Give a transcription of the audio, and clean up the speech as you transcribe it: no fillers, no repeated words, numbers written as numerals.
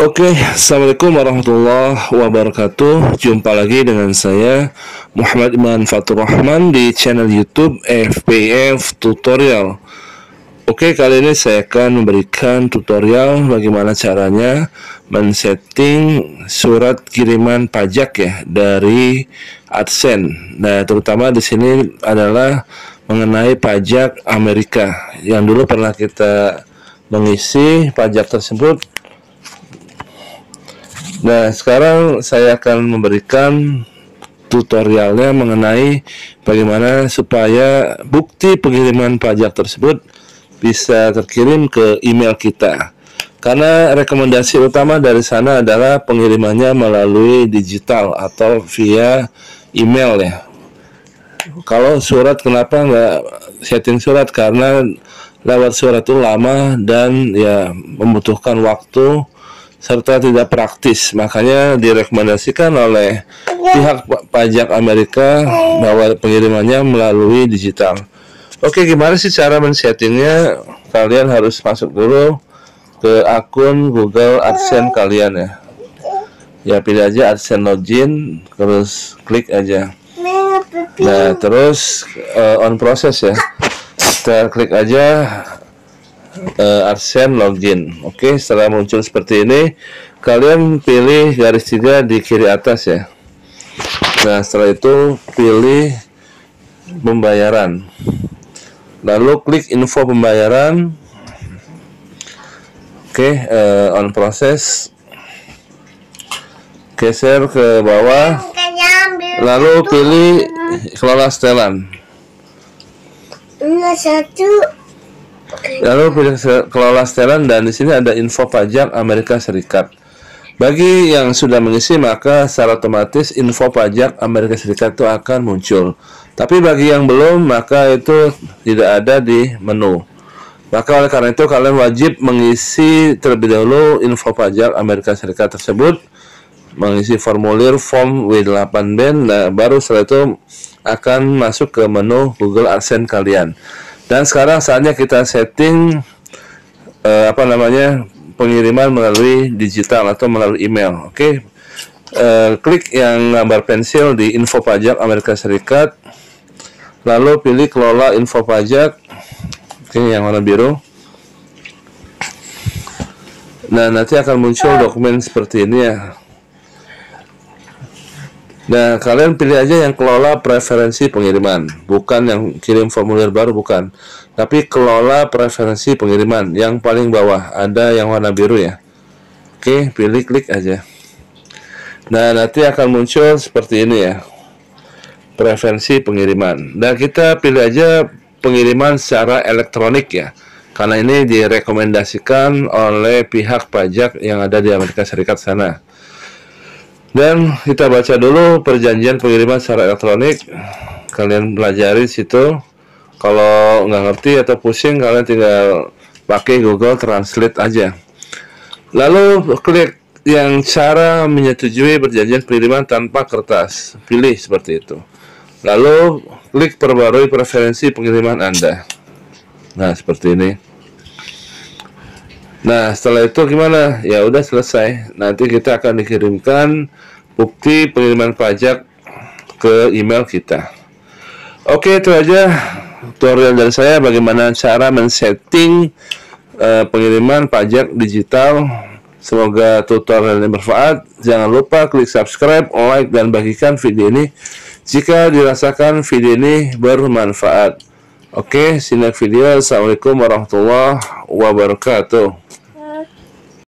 Oke, assalamualaikum warahmatullahi wabarakatuh. Jumpa lagi dengan saya Muhammad Iman Fathur Rahman di channel YouTube FPF Tutorial. Oke, kali ini saya akan memberikan tutorial bagaimana caranya men-setting surat kiriman pajak ya dari AdSense. Nah, terutama di sini adalah mengenai pajak Amerika yang dulu pernah kita mengisi pajak tersebut. Nah, sekarang saya akan memberikan tutorialnya mengenai bagaimana supaya bukti pengiriman pajak tersebut bisa terkirim ke email kita. Karena rekomendasi utama dari sana adalah pengirimannya melalui digital atau via email ya. Kalau surat, kenapa nggak setting surat? Karena lewat surat itu lama dan ya membutuhkan waktu serta tidak praktis, makanya direkomendasikan oleh pihak pajak Amerika bahwa pengirimannya melalui digital. Oke, gimana sih cara men-settingnya? Kalian harus masuk dulu ke akun Google AdSense kalian ya. Ya, pilih aja AdSense login, terus klik aja. Nah, terus on process ya. Kita klik aja AdSense login. Oke, setelah muncul seperti ini, kalian pilih garis 3 di kiri atas ya. Nah, setelah itu pilih pembayaran, lalu klik info pembayaran. Oke, on proses, geser ke bawah, lalu pilih kelola setelan, lalu pilih kelola setelan, dan di sini ada info pajak Amerika Serikat. Bagi yang sudah mengisi, maka secara otomatis info pajak Amerika Serikat itu akan muncul. Tapi bagi yang belum, maka itu tidak ada di menu. Maka oleh karena itu kalian wajib mengisi terlebih dahulu info pajak Amerika Serikat tersebut, mengisi formulir form W8BEN. Nah, baru setelah itu akan masuk ke menu Google AdSense kalian. Dan sekarang saatnya kita setting pengiriman melalui digital atau melalui email. Oke, klik yang gambar pensil di info pajak Amerika Serikat, lalu pilih kelola info pajak. Oke, yang warna biru. Nah, nanti akan muncul dokumen seperti ini ya. Nah, kalian pilih aja yang kelola preferensi pengiriman, bukan yang kirim formulir baru, bukan. Tapi kelola preferensi pengiriman, yang paling bawah, ada yang warna biru ya. Oke, pilih, klik aja. Nah, nanti akan muncul seperti ini ya, preferensi pengiriman. Nah, kita pilih aja pengiriman secara elektronik ya, karena ini direkomendasikan oleh pihak pajak yang ada di Amerika Serikat sana. Dan kita baca dulu perjanjian pengiriman secara elektronik. Kalian pelajari situ. Kalau nggak ngerti atau pusing, kalian tinggal pakai Google Translate aja. Lalu klik yang cara menyetujui perjanjian pengiriman tanpa kertas. Pilih seperti itu. Lalu klik perbarui preferensi pengiriman Anda. Nah, seperti ini. Nah, setelah itu gimana? Ya udah selesai. Nanti kita akan dikirimkan bukti pengiriman pajak ke email kita. Oke, itu aja tutorial dari saya bagaimana cara men-setting pengiriman pajak digital. Semoga tutorial ini bermanfaat. Jangan lupa klik subscribe, like, dan bagikan video ini jika dirasakan video ini bermanfaat. Oke, see you next video. Assalamualaikum warahmatullahi wabarakatuh.